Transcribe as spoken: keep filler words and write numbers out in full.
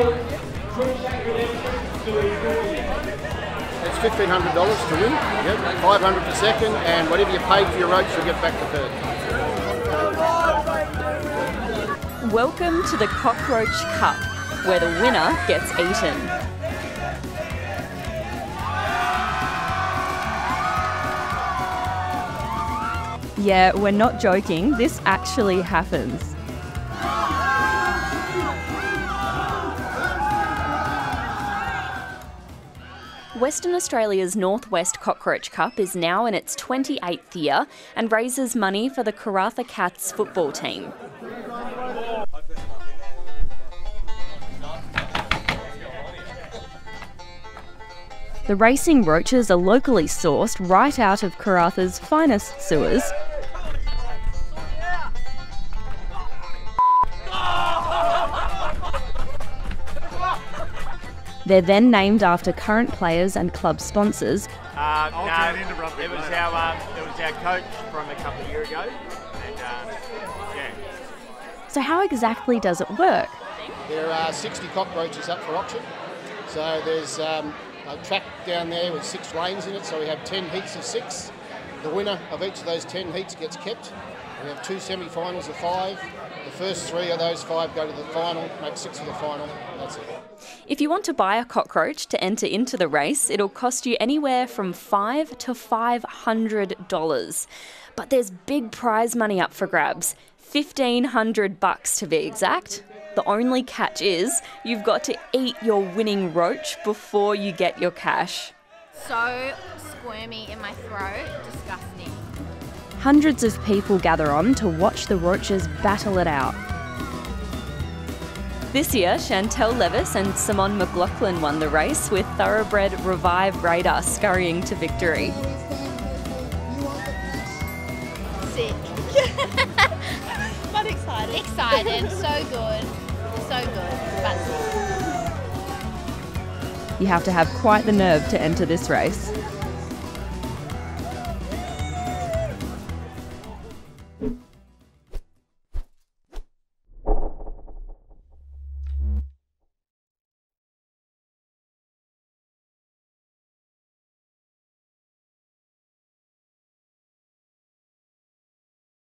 It's fifteen hundred dollars to win. Yep. Five hundred to second, and whatever you paid for your ropes, you'll get back to third. Welcome to the Cockroach Cup, where the winner gets eaten. Yeah, we're not joking, this actually happens. Western Australia's Northwest Cockroach Cup is now in its twenty-eighth year and raises money for the Karratha Cats football team. The racing roaches are locally sourced right out of Karratha's finest sewers. They're then named after current players and club sponsors. Um, no, it was our, um, it was our coach from a couple of years ago. And, um, yeah. So how exactly does it work? There are sixty cockroaches up for auction. So there's um, a track down there with six lanes in it. So we have ten heats of six. The winner of each of those ten heats gets kept. We have two semi-finals of five. The first three of those five go to the final, make six of the final, and that's it. If you want to buy a cockroach to enter into the race, it'll cost you anywhere from five to five hundred dollars. But there's big prize money up for grabs, fifteen hundred bucks to be exact. The only catch is you've got to eat your winning roach before you get your cash. So squirmy in my throat, disgusting. Hundreds of people gather on to watch the roaches battle it out. This year, Chantelle Levis and Simone McLaughlin won the race with thoroughbred Revive Radar scurrying to victory. Sick. But excited. Excited, so good. So good, but sick. You have to have quite the nerve to enter this race.